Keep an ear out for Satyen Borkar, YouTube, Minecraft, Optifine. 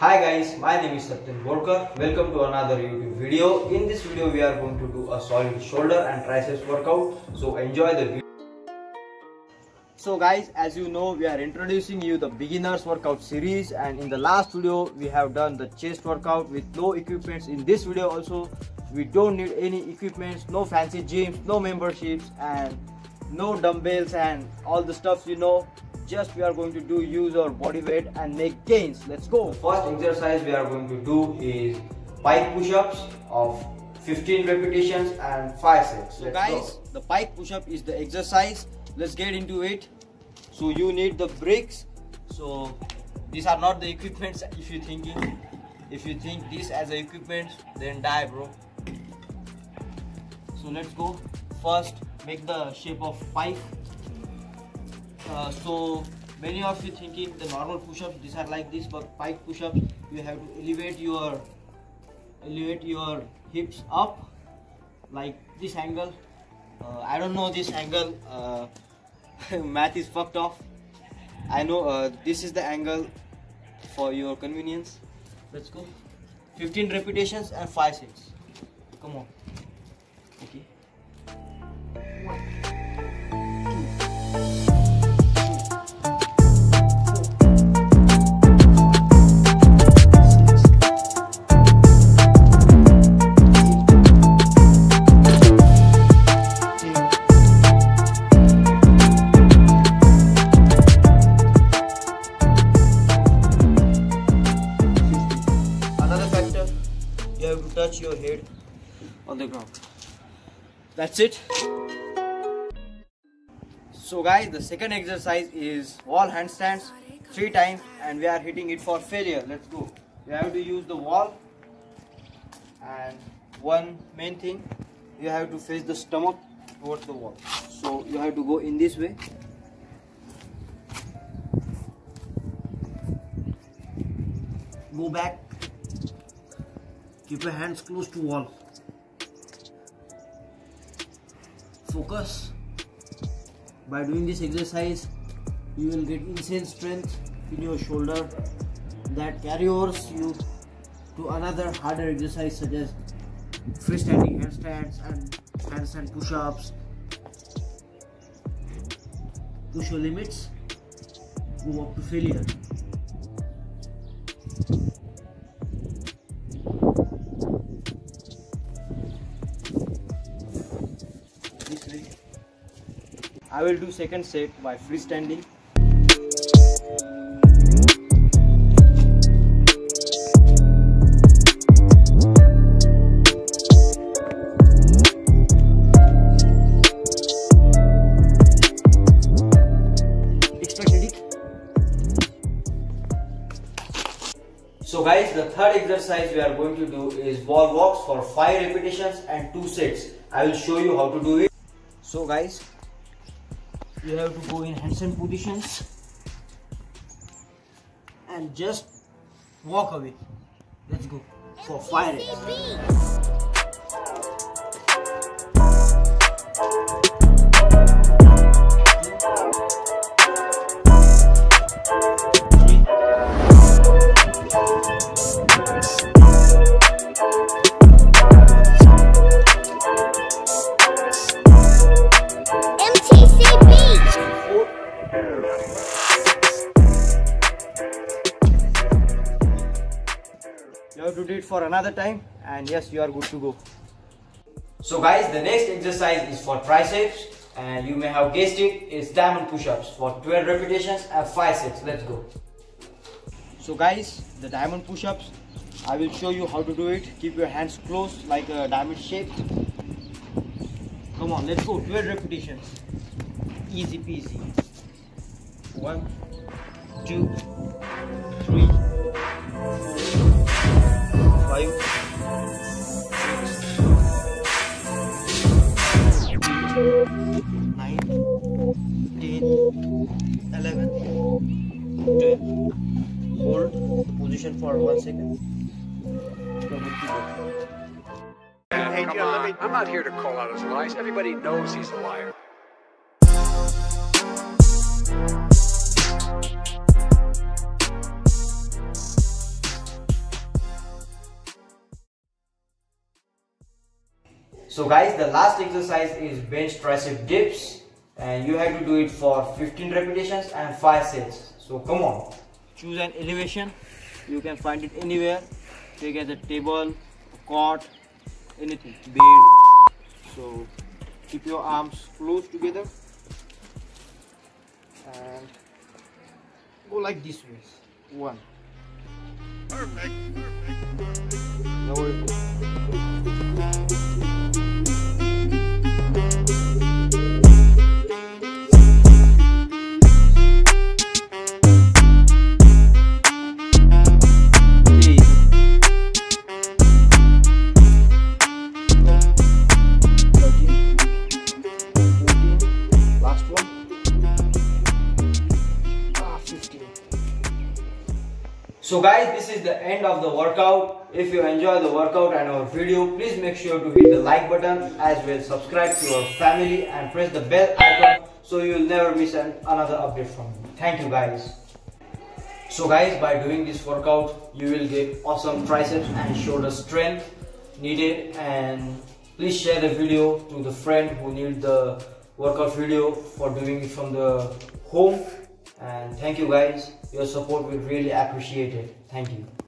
Hi guys, my name is Satyen Borkar. Welcome to another YouTube video. In this video, we are going to do a solid shoulder and triceps workout. So enjoy the video. So guys, as you know, we are introducing you the beginners workout series, and in the last video, we have done the chest workout with no equipments. In this video also, we don't need any equipments, no fancy gyms, no memberships and no dumbbells and all the stuff you know. Just we are going to do use our body weight and make gains. Let's go. The first exercise we are going to do is pike push-ups of 15 repetitions and 5 sets. So guys, the pike push-up is the exercise. Let's get into it. So you need the bricks. So these are not the equipments. If you think this as an equipment, then die, bro. So let's go. First, make the shape of pike. So many of you thinking the normal push-ups, these are like this, but pike push-ups you have to elevate your hips up like this angle. I don't know this angle, math is fucked off. I know this is the angle for your convenience. Let's go. 15 repetitions and 5 sets. Come on. Okay. Touch your head on the ground. That's it. So guys, the second exercise is wall handstands 3 times, and we are hitting it for failure. Let's go. You have to use the wall, and one main thing, you have to face the stomach towards the wall. So you have to go in this way. Go back. Keep your hands close to wall. Focus. By doing this exercise, you will get insane strength in your shoulder that carries you to another harder exercise such as freestanding handstands and handstand push-ups. Push your limits. Go up to failure. I will do second set by freestanding. Expected it. So guys, the third exercise we are going to do is wall walks for 5 repetitions and 2 sets. I will show you how to do it. So guys, you have to go in handstand positions and just walk away. Let's go for 5 reps. You have to do it for another time, and yes, you are good to go. So guys, the next exercise is for triceps, and you may have guessed it, it's diamond push-ups for 12 repetitions and 5 sets. Let's go. So guys, the diamond push-ups, I will show you how to do it. Keep your hands close like a diamond shape. Come on, let's go. 12 repetitions. Easy peasy. 1, 2, 3, 4, 5, 6, 7, 8, 9, 10, 11, 12. Hold position for 1 second. Hey, I'm not here to call out his lies. Everybody knows he's a liar. So guys, the last exercise is bench tricep dips, and you have to do it for 15 repetitions and 5 sets. So come on. Choose an elevation. You can find it anywhere. Take as a table, cot, anything, bed. So keep your arms close together and go like this way. One. Perfect. Now we'll So guys, this is the end of the workout. If you enjoy the workout and our video, please make sure to hit the like button as well. Subscribe to our family and press the bell icon so you will never miss another update from me. Thank you guys. So guys, by doing this workout, you will get awesome triceps and shoulder strength needed. And please share the video to the friend who needs the workout video for doing it from the home. And thank you guys, your support will really appreciate it. Thank you.